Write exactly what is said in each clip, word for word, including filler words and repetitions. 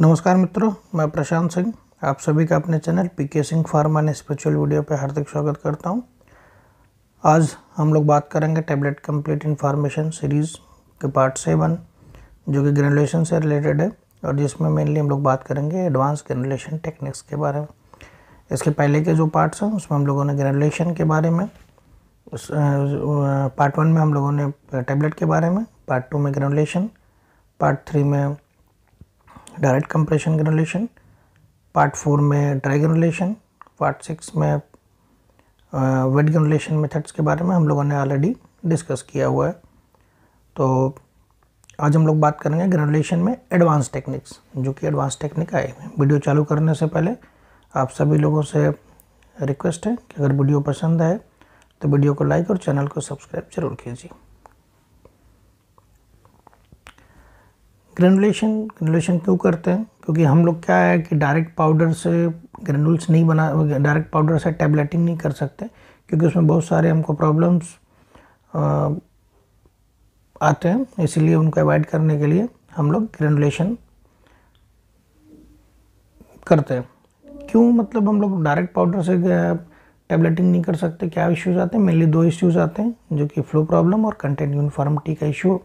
नमस्कार मित्रों, मैं प्रशांत सिंह आप सभी का अपने channel PK Singh pharma and spiritual video पर हार्दिक स्वागत करता हूं। आज हम लोग बात करेंगे टैबलेट कंप्लीट इन्फॉर्मेशन सीरीज़ के पार्ट सेवन, जो कि ग्रेनुलेशन से रिलेटेड है और जिसमें मेनली हम लोग बात करेंगे एडवांस ग्रेनुलेशन टेक्निक्स के बारे में। इसके पहले के जो पार्ट्स हैं उसमें हम लोगों ने ग्रेनुलेशन के बारे में, उस पार्ट वन में हम लोगों ने टैबलेट के बारे में, पार्ट टू में ग्रेनुलेशन, पार्ट थ्री में direct compression granulation, part four में ड्राई ग्रेनुलेशन, पार्ट सिक्स में वेट ग्रेनुलेशन मेथड्स के बारे में हम लोगों ने ऑलरेडी डिस्कस किया हुआ है। तो आज हम लोग बात करेंगे ग्रेनुलेशन में एडवांस टेक्निक्स, जो कि एडवांस टेक्निक आए हुए हैं। वीडियो चालू करने से पहले आप सभी लोगों से रिक्वेस्ट है कि अगर वीडियो पसंद आए तो वीडियो को लाइक और चैनल को सब्सक्राइब जरूर कीजिए। ग्रेनुलेशन ग्रेनुलेशन क्यों करते हैं? क्योंकि हम लोग क्या है कि डायरेक्ट पाउडर से ग्रेनुल्स नहीं बना, डायरेक्ट पाउडर से टैबलेटिंग नहीं कर सकते, क्योंकि उसमें बहुत सारे हमको प्रॉब्लम्स आते हैं। इसीलिए उनको अवॉइड करने के लिए हम लोग ग्रेनुलेशन करते हैं। क्यों? मतलब हम लोग डायरेक्ट पाउडर से टैबलेटिंग नहीं कर सकते। क्या इश्यूज़ आते हैं? मेनली दो इश्यूज़ आते हैं, जो कि फ्लो प्रॉब्लम और कंटेंट यूनिफॉर्मिटी का इशू।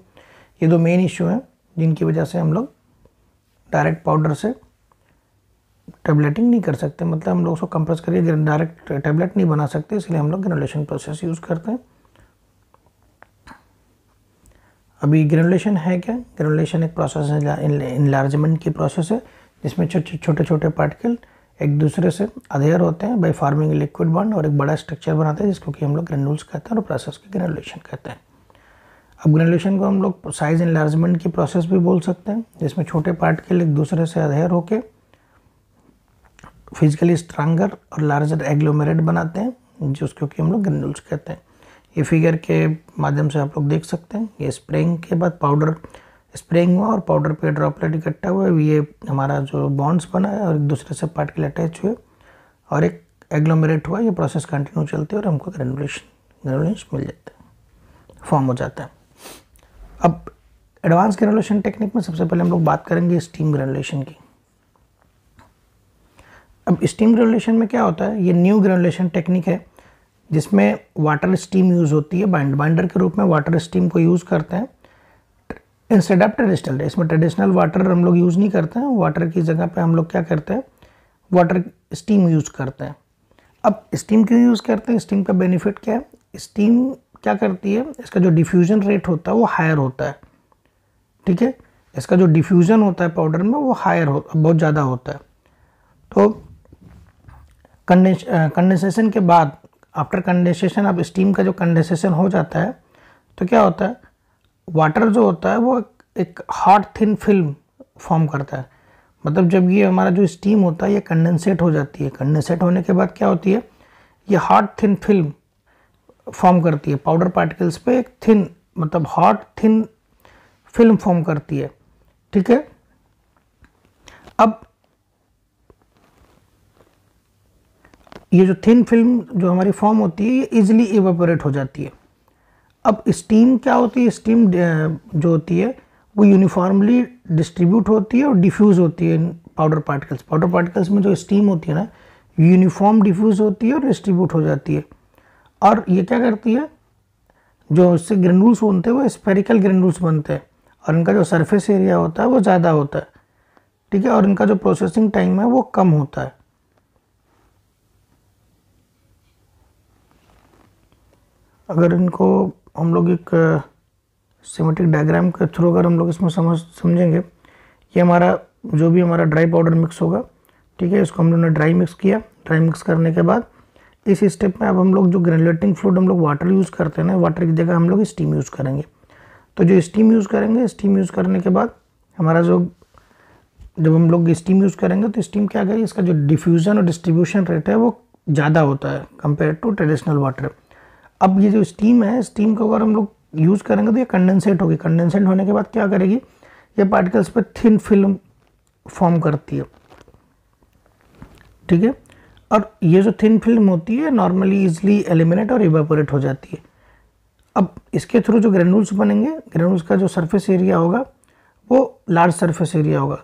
ये दो मेन इशू हैं जिनकी वजह से हम लोग डायरेक्ट पाउडर से टैबलेटिंग नहीं कर सकते। मतलब हम लोग उसको कंप्रेस करके डायरेक्ट टैबलेट नहीं बना सकते, इसलिए हम लोग ग्रेनुलेशन प्रोसेस यूज़ करते हैं। अभी ग्रेनुलेशन है क्या? ग्रेनुलेशन एक प्रोसेस है, इनलार्जमेंट की प्रोसेस है, जिसमें छोटे छोटे पार्टिकल एक दूसरे से अधेयर होते हैं बाय फार्मिंग लिक्विड बॉन्ड और एक बड़ा स्ट्रक्चर बनाते हैं, जिसको कि हम लोग ग्रेनुल्स कहते हैं और प्रोसेस को ग्रेनुलेशन कहते हैं। अब ग्रेनुलेशन को हम लोग साइज एनलार्जमेंट की प्रोसेस भी बोल सकते हैं, जिसमें छोटे पार्टिकल एक दूसरे से अधेयर होके फिजिकली स्ट्रांगर और लार्जर एग्लोमेरेट बनाते हैं, जिसको कि हम लोग ग्रेनुल्स कहते हैं। ये फिगर के माध्यम से आप लोग देख सकते हैं। ये स्प्रेइंग के बाद पाउडर स्प्रेइंग हुआ और पाउडर पे ड्रॉपलेट इकट्ठा हुआ, ये हमारा जो बॉन्ड्स बना है और एक दूसरे से पार्टिकल अटैच हुए और एक एग्लोमेरेट हुआ। ये प्रोसेस कंटिन्यू चलती है और हमको ग्रेनुलेशन ग्रेनुल्स मिल जाता है, फॉर्म हो जाता है। अब एडवांस ग्रेनुलेशन टेक्निक में सबसे पहले हम लोग बात करेंगे स्टीम ग्रेनुलेशन की। अब स्टीम ग्रेनुलेशन में क्या होता है? ये न्यू ग्रेनुलेशन टेक्निक है, जिसमें वाटर स्टीम यूज़ होती है। बाइंड बाइंडर के रूप में वाटर स्टीम को यूज़ करते हैं इंस्टेड ऑफ ट्रेडिशनल। इसमें ट्रेडिशनल वाटर हम लोग यूज़ नहीं करते हैं। वाटर की जगह पे हम लोग क्या करते हैं? वाटर स्टीम यूज़ करते हैं। अब स्टीम क्यों यूज़ करते हैं? स्टीम का बेनिफिट क्या है? स्टीम क्या करती है? इसका जो डिफ्यूज़न रेट होता है वो हायर होता है, ठीक है। इसका जो डिफ्यूज़न होता है पाउडर में वो हायर हो बहुत ज़्यादा होता है। तो कंडेंस कंडेंसेशन के बाद, आफ्टर कंडेंसेशन, अब स्टीम का जो कंडेंसेशन हो जाता है तो क्या होता है? वाटर जो होता है वो एक हॉट थिन फिल्म फॉर्म करता है। मतलब जब ये हमारा जो स्टीम होता है ये कंडेंसेट हो जाती है। कंडेंसेट होने के बाद क्या होती है? ये हॉट थिन फिल्म फॉर्म करती है पाउडर पार्टिकल्स पे। एक थिन मतलब हॉट थिन फिल्म फॉर्म करती है, ठीक है। अब ये जो थिन फिल्म जो हमारी फॉर्म होती है ये इजीली इवेपोरेट हो जाती है। अब स्टीम क्या होती है? स्टीम जो होती है वो यूनिफॉर्मली डिस्ट्रीब्यूट होती है और डिफ्यूज़ होती है पाउडर पार्टिकल्स। पाउडर पार्टिकल्स में जो स्टीम होती है ना, यूनिफॉर्म डिफ्यूज़ होती है और डिस्ट्रीब्यूट हो जाती है। और ये क्या करती है? जो इससे ग्रेनुल्स बनते हैं वो स्फेरिकल ग्रेनुल्स बनते हैं और इनका जो सरफेस एरिया होता है वो ज़्यादा होता है, ठीक है। और इनका जो प्रोसेसिंग टाइम है वो कम होता है। अगर इनको हम लोग एक सिमेट्रिक डायग्राम के थ्रू अगर हम लोग इसमें समझ समझेंगे, ये हमारा जो भी हमारा ड्राई पाउडर मिक्स होगा, ठीक है, इसको हम लोग ने ड्राई मिक्स किया। ड्राई मिक्स करने के बाद इस स्टेप में अब हम लोग जो ग्रेनुलेटिंग फ्लूइड हम लोग वाटर यूज़ करते हैं ना, वाटर की जगह हम लोग स्टीम यूज़ करेंगे। तो जो स्टीम यूज़ करेंगे, स्टीम यूज़ करने के बाद हमारा जो जब हम लोग स्टीम यूज़ करेंगे तो स्टीम क्या करेगी? इसका जो डिफ्यूज़न और डिस्ट्रीब्यूशन रेट है वो ज़्यादा होता है कंपेयर टू ट्रेडिशनल वाटर। अब ये जो स्टीम है, स्टीम को अगर हम लोग यूज़ करेंगे तो ये कंडेंसेट होगी। कंडेंसेट होने के बाद क्या करेगी? ये पार्टिकल्स पर थिन फिल्म फॉर्म करती है, ठीक है। और ये जो थिन फिल्म होती है नॉर्मली इजली एलिमिनेट और इवेपोरेट हो जाती है। अब इसके थ्रू जो ग्रेनुल्स बनेंगे, ग्रेनुल्स का जो सरफेस एरिया होगा वो लार्ज सरफेस एरिया होगा।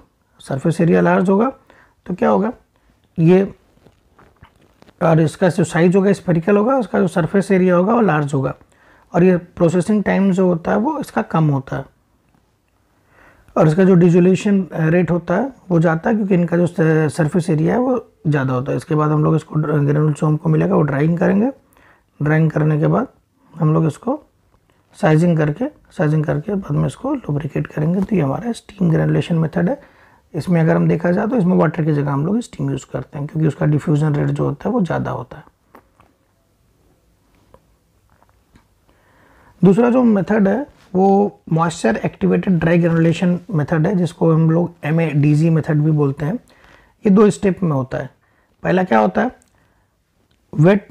सरफेस एरिया लार्ज होगा तो क्या होगा ये, और इसका जो साइज होगा स्फेरिकल होगा, उसका जो सरफेस एरिया होगा वो लार्ज होगा, और ये प्रोसेसिंग टाइम जो होता है वो इसका कम होता है, और इसका जो डिजोल्यूशन रेट होता है वो जाता है क्योंकि इनका जो सरफेस एरिया है वो ज़्यादा होता है। इसके बाद हम लोग इसको ग्रेनुल जो हमको मिलेगा वो ड्राइंग करेंगे, ड्राइंग करने के बाद हम लोग इसको साइजिंग करके साइजिंग करके बाद में इसको लुब्रिकेट करेंगे। तो ये हमारा स्टीम ग्रेनुलेशन मेथड है। इसमें अगर हम देखा जाए तो इसमें वाटर की जगह हम लोग स्टीम यूज़ करते हैं क्योंकि उसका डिफ्यूज़न रेट जो होता है वो ज़्यादा होता है। दूसरा जो मेथड है वो moisture activated dry granulation method है, जिसको हम लोग M A D G method भी बोलते हैं। ये दो स्टेप में होता है। पहला क्या होता है, वेट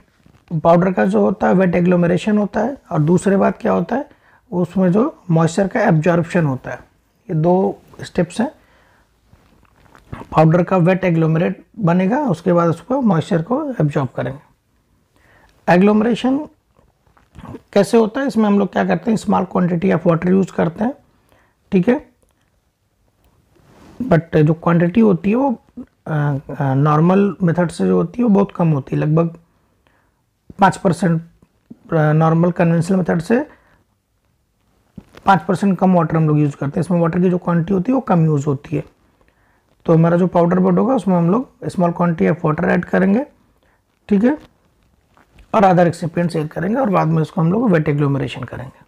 पाउडर का जो होता है वेट एग्लोमरेशन होता है, और दूसरे बात क्या होता है उसमें जो मॉइस्चर का एब्जॉर्प्शन होता है। ये दो स्टेप्स हैं, पाउडर का वेट एग्लोमरेट बनेगा, उसके बाद उसको मॉइस्चर को एब्जॉर्ब करेंगे। एग्लोमरेशन कैसे होता है, इसमें हम लोग क्या करते हैं, small quantity of water use करते हैं, ठीक है, बट जो क्वांटिटी होती है वो नॉर्मल मेथड से जो होती है वो बहुत कम होती है, लगभग पाँच परसेंट नॉर्मल कन्वेंशनल मेथड से पाँच परसेंट कम वाटर हम लोग यूज़ करते हैं। इसमें वाटर की जो क्वांटिटी होती है वो कम यूज़ होती है। तो हमारा जो पाउडर बोर्ड होगा उसमें हम लोग small quantity of water add करेंगे, ठीक है, और अदर एक्सिपिएंट्स ऐड करेंगे, और बाद में इसको हम लोग वेट एग्लोमरेशन करेंगे।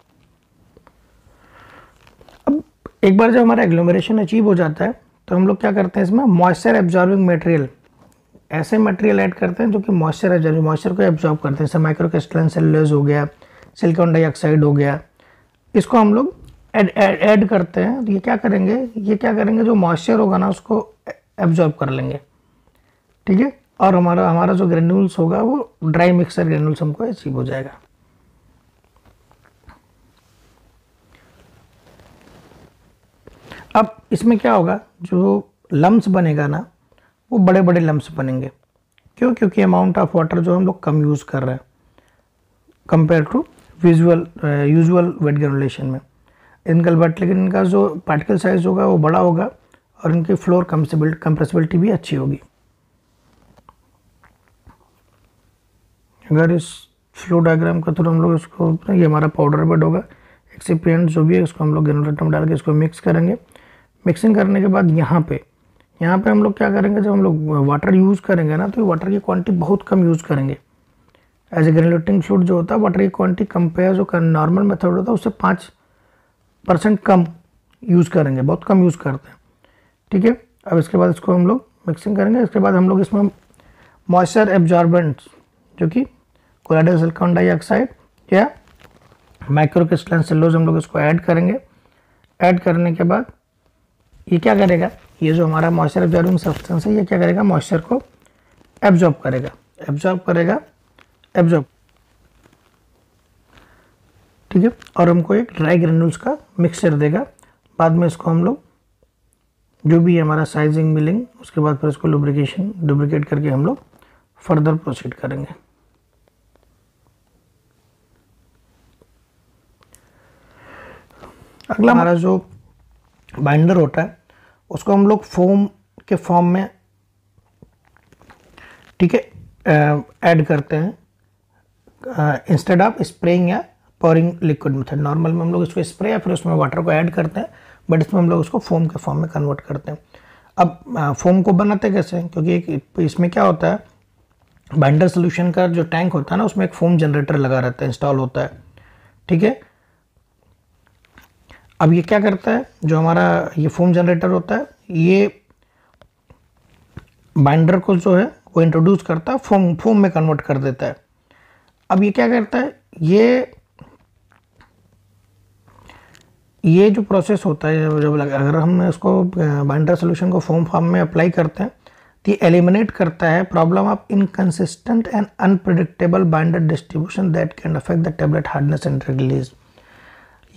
अब एक बार जब हमारा एग्लोमरेशन अचीव हो जाता है तो हम लोग क्या करते हैं, इसमें मॉइस्चर एब्जॉर्बिंग मटेरियल, ऐसे मटेरियल ऐड करते हैं जो कि मॉइस्चर एब्जॉर्ब मॉइस्चर को एब्जॉर्ब करते हैं। जैसे माइक्रोक्रिस्टलाइन सेल्यूलोज हो गया, सिलिकॉन डाइऑक्साइड हो गया, इसको हम लोग ऐड ऐड करते हैं। ये क्या करेंगे ये क्या करेंगे जो मॉइस्चर होगा ना उसको एब्जॉर्ब कर लेंगे, ठीक है, और हमारा हमारा जो ग्रेन्यूल्स होगा वो ड्राई मिक्सर ग्रेन्यूल्स हमको अचीव हो जाएगा। अब इसमें क्या होगा, जो लम्स बनेगा ना वो बड़े बड़े लम्स बनेंगे, क्यों, क्योंकि अमाउंट ऑफ वाटर जो हम लोग कम यूज़ कर रहे हैं compare to visual usual wet granulation में इनका, बट लेकिन इनका जो पार्टिकल साइज होगा वो बड़ा होगा और इनकी फ्लोर कंप्रेसिबिल कंप्रेसिबिलिटी भी अच्छी होगी। अगर इस फ्लो डायग्राम का थ्रू हम लोग इसको, ये हमारा पाउडर बेड होगा, एक्सिपिएंट जो भी है उसको हम लोग ग्रेनुलेट में डाल के इसको मिक्स करेंगे। मिक्सिंग करने के बाद यहाँ पे यहाँ पे हम लोग क्या करेंगे, जब हम लोग वाटर यूज़ करेंगे ना तो वाटर की क्वांटिटी बहुत कम यूज़ करेंगे। एज ए ग्रेनुलेटिंग फ्लूइड जो होता है वाटर की क्वांटिटी कंपेयर जो नॉर्मल मेथड होता है उससे पाँच परसेंट कम यूज़ करेंगे, बहुत कम यूज़ करते हैं, ठीक है। अब इसके बाद इसको हम लोग मिक्सिंग करेंगे। इसके बाद हम लोग इसमें मॉइस्चर एब्जॉर्बेंट्स जो कि कोलाइडल सिलिकॉन डाइऑक्साइड या माइक्रोक्रिस्टलाइन सेल्यूलोज हम लोग इसको ऐड करेंगे। ऐड करने के बाद ये क्या करेगा, ये जो हमारा मॉइस्चर एब्जॉर्बिंग सब्सटेंस है ये क्या करेगा, मॉइस्चर को एब्जॉर्ब करेगा एब्जॉर्ब करेगा एब्जॉर्ब ठीक है, और हमको एक ड्राई ग्रेन्यूल्स का मिक्सचर देगा। बाद में इसको हम लोग जो भी हमारा साइजिंग मिलिंग, उसके बाद फिर इसको लुब्रिकेशन डुप्लिकेट करके हम लोग फर्दर प्रोसीड करेंगे। अगला हमारा जो बाइंडर होता है उसको हम लोग फोम के फॉर्म में, ठीक है, ऐड करते हैं इंस्टेड ऑफ स्प्रेइंग या पॉरिंग लिक्विड मेथड। नॉर्मल में हम लोग इसको स्प्रे या फिर उसमें वाटर को ऐड करते हैं, बट इसमें हम लोग उसको फोम के फॉर्म में कन्वर्ट करते हैं। अब फोम को बनाते कैसे, क्योंकि एक इसमें क्या होता है, बाइंडर सोल्यूशन का जो टैंक होता है ना उसमें एक फोम जनरेटर लगा रहता है, इंस्टॉल होता है, ठीक है। अब ये क्या करता है, जो हमारा ये फोम जनरेटर होता है ये बाइंडर को जो है वो इंट्रोड्यूस करता है, फोम फोम में कन्वर्ट कर देता है। अब ये क्या करता है, ये ये जो प्रोसेस होता है, जब अगर हम इसको बाइंडर सॉल्यूशन को फोम फॉर्म में अप्लाई करते हैं तो ये एलिमिनेट करता है problem of inconsistent and unpredictable binder distribution that can affect the tablet hardness and release.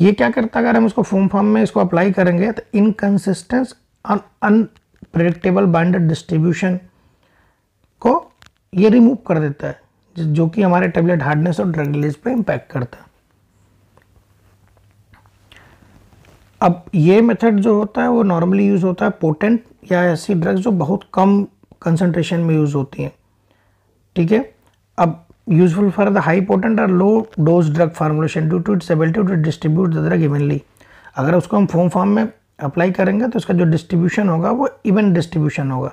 ये क्या करता है, अगर हम इसको फोम फॉर्म में इसको अप्लाई करेंगे तो इनकन्सिस्टेंस और अनप्रेडिक्टेबल बाइंडर डिस्ट्रीब्यूशन को ये रिमूव कर देता है, जो कि हमारे टैबलेट हार्डनेस और ड्रग रिलीज पे इम्पैक्ट करता है। अब ये मेथड जो होता है वो नॉर्मली यूज़ होता है पोटेंट या ऐसी ड्रग्स जो बहुत कम कंसनट्रेशन में यूज़ होती हैं, ठीक है। अब useful for the high potent और low dose drug formulation due to its ability to distribute the drug evenly. अगर उसको हम फॉर्म फॉर्म में अप्लाई करेंगे तो उसका जो डिस्ट्रीब्यूशन होगा वो इवन डिस्ट्रीब्यूशन होगा,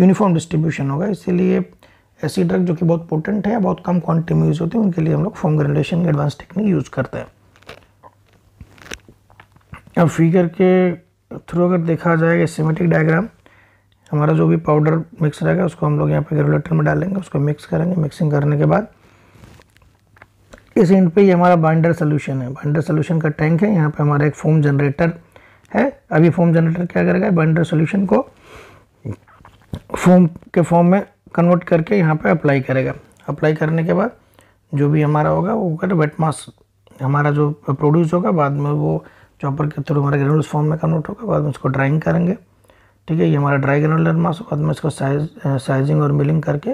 यूनिफॉर्म डिस्ट्रीब्यूशन होगा। इसीलिए ऐसी ड्रग जो कि बहुत पोटेंट है, बहुत कम क्वांटिटी में यूज़ होती है, उनके लिए हम लोग फॉर्म ग्रेनुलेशन की एडवांस टेक्निक यूज़ करते हैं। अब फिगर के थ्रू अगर देखा जाएगा सिमेटिक डायग्राम, हमारा जो भी पाउडर मिक्स रहेगा उसको हम लोग यहाँ पे ग्रेनुलेटर में डालेंगे, उसको मिक्स करेंगे। मिक्सिंग करने के बाद इस एंड पे ये हमारा बाइंडर सोल्यूशन है, बाइंडर सोल्यूशन का टैंक है। यहाँ पे हमारा एक फोम जनरेटर है। अभी फोम जनरेटर क्या करेगा, बाइंडर सोल्यूशन को फोम के फॉर्म में कन्वर्ट करके यहाँ पे अप्लाई करेगा। अप्लाई करने के बाद जो भी हमारा होगा वो होगा वेट मास, हमारा जो प्रोड्यूस होगा बाद में वो चॉपर के थ्रू हमारे ग्रेनुल्स फॉर्म में कन्वर्ट होगा। बाद में उसको ड्राइंग करेंगे, ठीक है। ये हमारा ड्राई ग्रेनुलर मास, बाद में इसको साइज साइजिंग और मिलिंग करके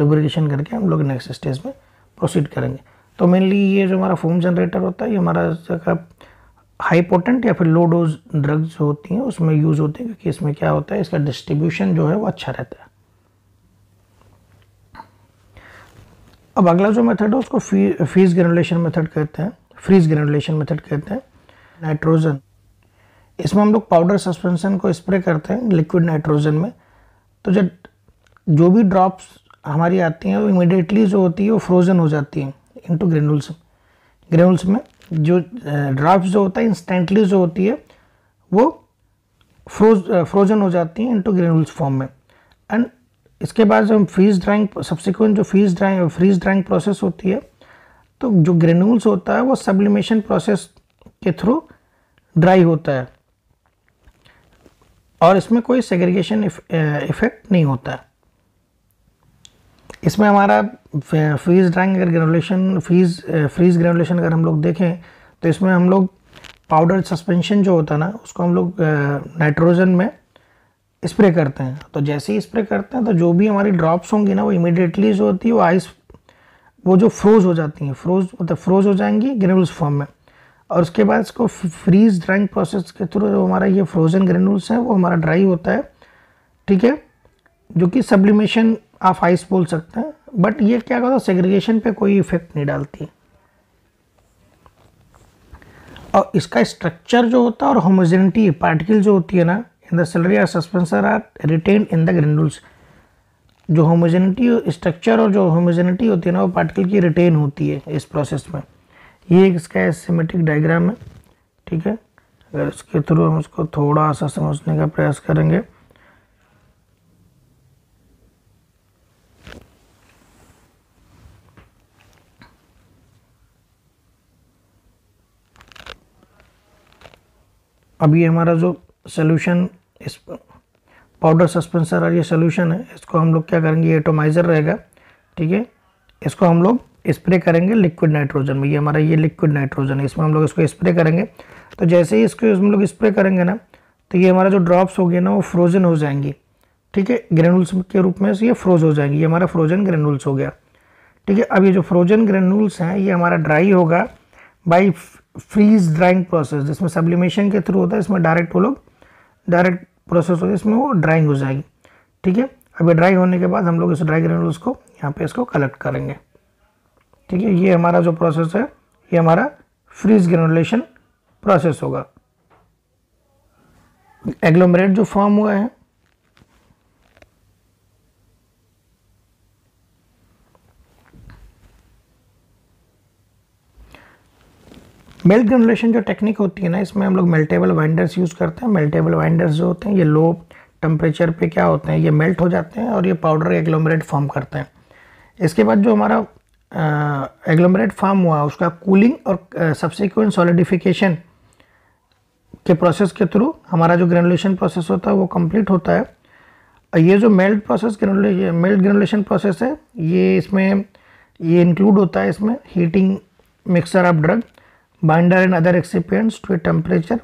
लुब्रिकेशन करके हम लोग नेक्स्ट स्टेज में प्रोसीड करेंगे। तो मेनली ये जो हमारा फोम जनरेटर होता है ये हमारा जगह हाई पोटेंट या फिर लो डोज ड्रग्स होती हैं उसमें यूज़ होती है, क्योंकि इसमें क्या होता है इसका डिस्ट्रीब्यूशन जो है वो अच्छा रहता है। अब अगला जो मेथड है उसको फ्री फ्रीज ग्रेनुलेशन मेथड कहते हैं, फ्रीज ग्रेनुलेशन मेथड कहते हैं। नाइट्रोजन, इसमें हम लोग पाउडर सस्पेंशन को स्प्रे करते हैं लिक्विड नाइट्रोजन में, तो जब जो भी ड्रॉप्स हमारी आती हैं वो इमिडिएटली जो होती है वो फ्रोजन हो जाती हैं इनटू ग्रेनुल्स। ग्रेनुल्स में जो ड्रॉप्स जो होता है इंस्टेंटली जो होती है वो फ्रोज फ्रोजन हो जाती हैं इनटू ग्रेनुल्स फॉर्म में। एंड इसके बाद जब हम फ्रीज ड्राइंग सब्सिक्वेंट जो freeze drying freeze drying process होती है तो जो ग्रेनुल्स होता है वो सब्लिमेशन प्रोसेस के थ्रू ड्राई होता है और इसमें कोई सेग्रीगेशन इफेक्ट नहीं होता है। इसमें हमारा फ्रीज ड्राइंग अगर ग्रेनुलेशन फ्रीज फ्रीज ग्रेनुलेशन अगर हम लोग देखें तो इसमें हम लोग पाउडर सस्पेंशन जो होता है ना उसको हम लोग नाइट्रोजन में स्प्रे करते हैं। तो जैसे ही स्प्रे करते हैं तो जो भी हमारी ड्रॉप्स होंगी ना वो इमिडिएटली जो होती है वो आइस वो जो फ्रोज हो जाती हैं, फ्रोज मतलब फ्रोज हो जाएंगी ग्रेनुल्स फॉर्म में। और उसके बाद इसको फ्रीज ड्राइंग प्रोसेस के थ्रू जो हमारा ये फ्रोजन ग्रेनुल्स हैं वो हमारा ड्राई होता है, ठीक है, जो कि सब्लिमेशन ऑफ आइस बोल सकते हैं। बट ये क्या करता है सेग्रीगेशन पे कोई इफेक्ट नहीं डालती। और इसका स्ट्रक्चर जो होता है और होमोजेनिटी पार्टिकल जो होती है ना in the slurry are suspensor are retain in the granules, जो होमोजेनिटी स्ट्रक्चर और जो होमोजेनिटी होती है ना वो पार्टिकल की रिटेन होती है इस प्रोसेस में। ये एक इसका सिमेटिक डायग्राम है, ठीक है। अगर इसके थ्रू हम उसको थोड़ा सा समझने का प्रयास करेंगे अब ये हमारा जो सॉल्यूशन इस पाउडर सस्पेंसर और ये सॉल्यूशन है इसको हम लोग क्या करेंगे, एटोमाइज़र रहेगा, ठीक है। इसको हम लोग स्प्रे करेंगे लिक्विड नाइट्रोजन में। ये हमारा ये लिक्विड नाइट्रोजन है, इसमें हम लोग इसको स्प्रे करेंगे। तो जैसे ही इसको हम लोग स्प्रे करेंगे ना तो ये हमारा जो ड्रॉप्स होगी ना वो फ्रोजन हो जाएंगी, ठीक है, ग्रेनुल्स के रूप में ये फ्रोज हो जाएंगी। ये हमारा फ्रोजन ग्रेनुल्स हो गया, ठीक है। अब ये जो फ्रोजन ग्रेनुल्स हैं ये हमारा ड्राई होगा बाई फ्रीज ड्राइंग प्रोसेस, जिसमें सब्लिमेशन के थ्रू होता है, इसमें डायरेक्ट वो लोग डायरेक्ट प्रोसेस होगा, इसमें वो ड्राइंग हो जाएगी, ठीक है। अब ये ड्राई होने के बाद हम लोग इस ड्राई ग्रेनुल्स को यहाँ पे इसको कलेक्ट करेंगे, ठीक है। ये हमारा जो प्रोसेस है ये हमारा फ्रीज ग्रेनुलेशन प्रोसेस होगा। एग्लोमरेट जो फॉर्म हुए हैं मेल्ट ग्रेनुलेशन जो टेक्निक होती है ना इसमें हम लोग मेल्टेबल बाइंडर्स यूज़ करते हैं। मेल्टेबल बाइंडर्स जो होते हैं ये लो टेम्परेचर पे क्या होते हैं ये मेल्ट हो जाते हैं और ये पाउडर एग्लोमरेट फॉर्म करते हैं। इसके बाद जो हमारा एग्लोमरेट फॉर्म हुआ उसका कूलिंग और सब्सिक्वेंट सॉलिडिफिकेशन के प्रोसेस के थ्रू हमारा जो ग्रेनुलेशन प्रोसेस होता है वो कम्प्लीट होता है। और ये जो melt process granulation melt granulation process है ये इसमें ये इंक्लूड होता है इसमें heating mixture of drug binder and other excipients to a temperature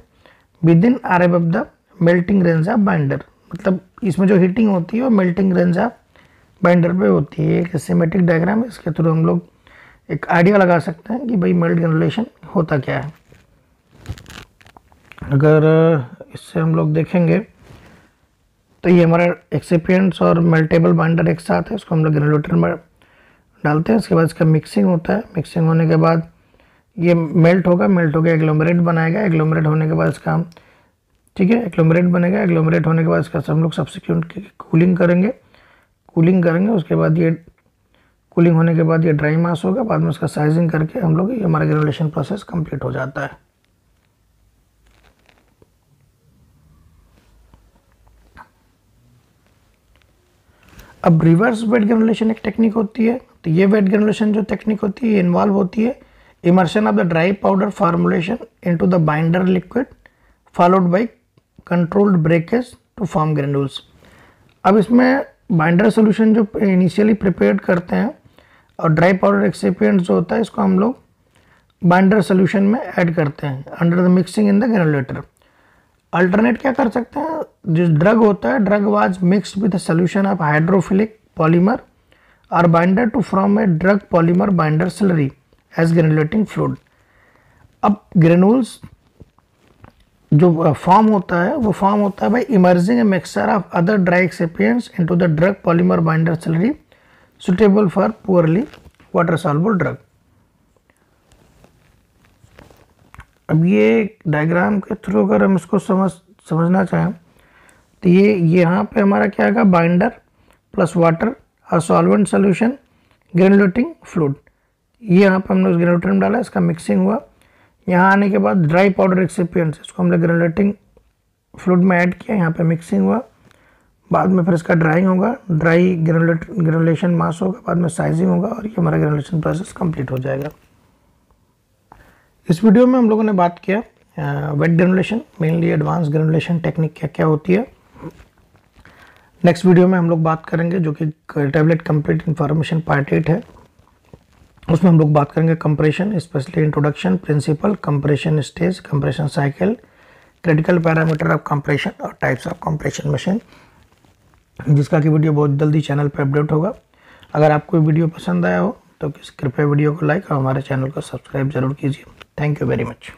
within or above the melting range of binder। मतलब इसमें जो हीटिंग होती है वो melting range of binder पे होती है। एक सिमेटिक डायग्राम है, इसके थ्रू हम लोग एक आइडिया लगा सकते हैं कि भाई मेल्ट ग्रेनुलेशन होता क्या है। अगर इससे हम लोग देखेंगे तो ये हमारा एक्सिपिएंट्स और मल्टीपल बाइंडर एक साथ है, इसको हम लोग ग्रेजुलेटर में डालते हैं। उसके बाद इसका मिक्सिंग होता है, मिक्सिंग होने के बाद ये मेल्ट होगा, मेल्ट होकर एग्लोमरेट बनाएगा, एग्लोमरेट होने के बाद इसका हम ठीक है एग्लोमरेट बनेगा, एग्लोमरेट होने के बाद इसका हम लोग सब्सिक्वेंट कूलिंग करेंगे, कूलिंग करेंगे उसके बाद ये कूलिंग होने के बाद ये ड्राई मास होगा, बाद में उसका साइजिंग करके हम लोग ये हमारा ग्रेजुलेशन प्रोसेस कंप्लीट हो जाता है। अब रिवर्स वेट ग्रेनुलेशन एक टेक्निक होती है, तो ये वेट ग्रेनुलेशन जो टेक्निक होती है ये इन्वॉल्व होती है immersion of the dry powder formulation into the binder liquid followed by controlled breakage to form granules. अब इसमें बाइंडर सॉल्यूशन जो इनिशियली प्रिपेयर करते हैं और ड्राई पाउडर एक्सिपिएंट जो होता है इसको हम लोग बाइंडर सोल्यूशन में ऐड करते हैं under the mixing in the granulator. Alternate क्या कर सकते हैं, जिस ड्रग होता है drug was mixed with solution of hydrophilic polymer और binder to form a drug polymer binder slurry as granulating fluid. अब ग्रेनुल्स जो फॉर्म होता है वो फॉर्म होता है by emerging a mixture of other dry excipients into the drug polymer binder slurry suitable for poorly water soluble drug. अब ये diagram के थ्रू अगर हम इसको समझ समझना चाहें तो ये यहाँ पे हमारा क्या आएगा, बाइंडर प्लस वाटर और सॉल्वेंट सोल्यूशन ग्रेनुलेटिंग फ्लूइड, ये यहाँ पे हमने उस ग्रेनुलेटर में डाला, इसका मिक्सिंग हुआ। यहाँ आने के बाद ड्राई पाउडर एक्सिपिएंट्स इसको हमने ग्रेनुलेटिंग फ्लूइड में ऐड किया, यहाँ पे मिक्सिंग हुआ, बाद में फिर इसका ड्राइंग होगा, ड्राई ग्रेनुलेट ग्रेनुलेशन मास होगा, बाद में साइजिंग होगा और ये हमारा ग्रेनुलेशन प्रोसेस कम्प्लीट हो जाएगा। इस वीडियो में हम लोगों ने बात किया wet granulation, mainly advance granulation technique क्या क्या होती है। नेक्स्ट वीडियो में हम लोग बात करेंगे जो कि tablet complete information part eight है, उसमें हम लोग बात करेंगे compression, specially introduction principle, compression stage, compression cycle, critical parameter of compression और टाइप्स ऑफ कंप्रेशन मशीन, जिसका कि वीडियो बहुत जल्दी चैनल पर अपडेट होगा। अगर आपको वीडियो पसंद आया हो तो कृपया वीडियो को लाइक और हमारे चैनल को सब्सक्राइब जरूर कीजिए। Thank you very much.